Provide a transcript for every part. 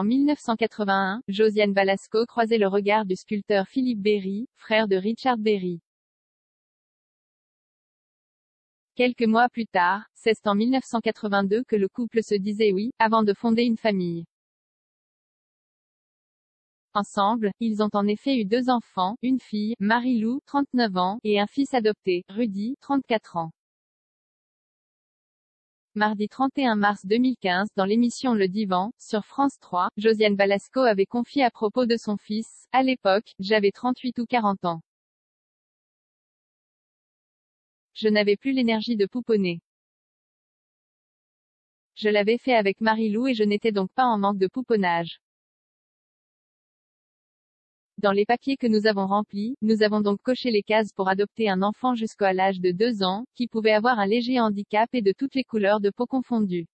En 1981, Josiane Balasko croisait le regard du sculpteur Philippe Berry, frère de Richard Berry. Quelques mois plus tard, c'est en 1982 que le couple se disait oui, avant de fonder une famille. Ensemble, ils ont en effet eu deux enfants, une fille, Marie-Lou, 39 ans, et un fils adopté, Rudy, 34 ans. Mardi 31 mars 2015, dans l'émission Le Divan, sur France 3, Josiane Balasko avait confié à propos de son fils, à l'époque, j'avais 38 ou 40 ans. Je n'avais plus l'énergie de pouponner. Je l'avais fait avec Marie-Lou et je n'étais donc pas en manque de pouponnage. Dans les papiers que nous avons remplis, nous avons donc coché les cases pour adopter un enfant jusqu'à l'âge de 2 ans, qui pouvait avoir un léger handicap et de toutes les couleurs de peau confondues.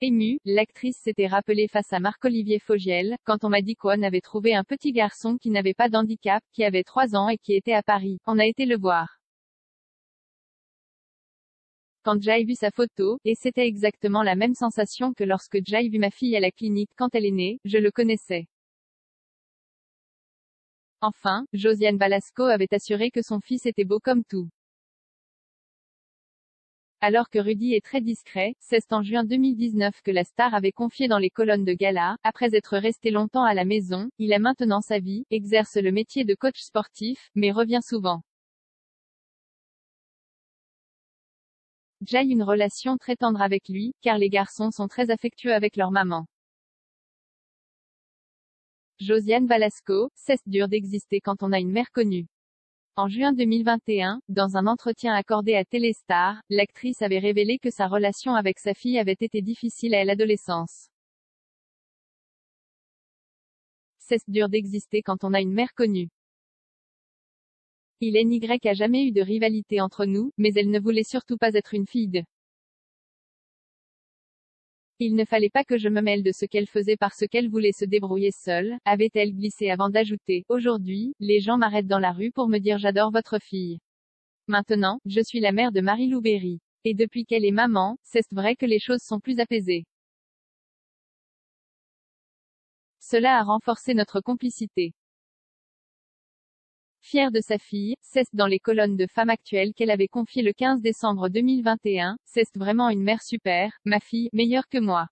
Émue, l'actrice s'était rappelée face à Marc-Olivier Fogiel, quand on m'a dit qu'on avait trouvé un petit garçon qui n'avait pas d'handicap, qui avait 3 ans et qui était à Paris. On a été le voir. Quand j'ai vu sa photo, et c'était exactement la même sensation que lorsque j'ai vu ma fille à la clinique quand elle est née, je le connaissais. Enfin, Josiane Balasko avait assuré que son fils était beau comme tout. Alors que Rudy est très discret, c'est en juin 2019 que la star avait confié dans les colonnes de Gala, après être resté longtemps à la maison, il a maintenant sa vie, exerce le métier de coach sportif, mais revient souvent. J'ai une relation très tendre avec lui, car les garçons sont très affectueux avec leur maman. Josiane Balasko, c'est dur d'exister quand on a une mère connue. En juin 2021, dans un entretien accordé à Télé Star, l'actrice avait révélé que sa relation avec sa fille avait été difficile à l'adolescence. C'est dur d'exister quand on a une mère connue. Il et n'y a jamais eu de rivalité entre nous, mais elle ne voulait surtout pas être une fille de. Il ne fallait pas que je me mêle de ce qu'elle faisait parce qu'elle voulait se débrouiller seule, avait-elle glissé avant d'ajouter, aujourd'hui, les gens m'arrêtent dans la rue pour me dire j'adore votre fille. Maintenant, je suis la mère de Marie-Lou Berry. Et depuis qu'elle est maman, c'est vrai que les choses sont plus apaisées. Cela a renforcé notre complicité. Fière de sa fille, c'est dans les colonnes de Femme Actuelle qu'elle avait confié le 15 décembre 2021, c'est vraiment une mère super, ma fille, meilleure que moi.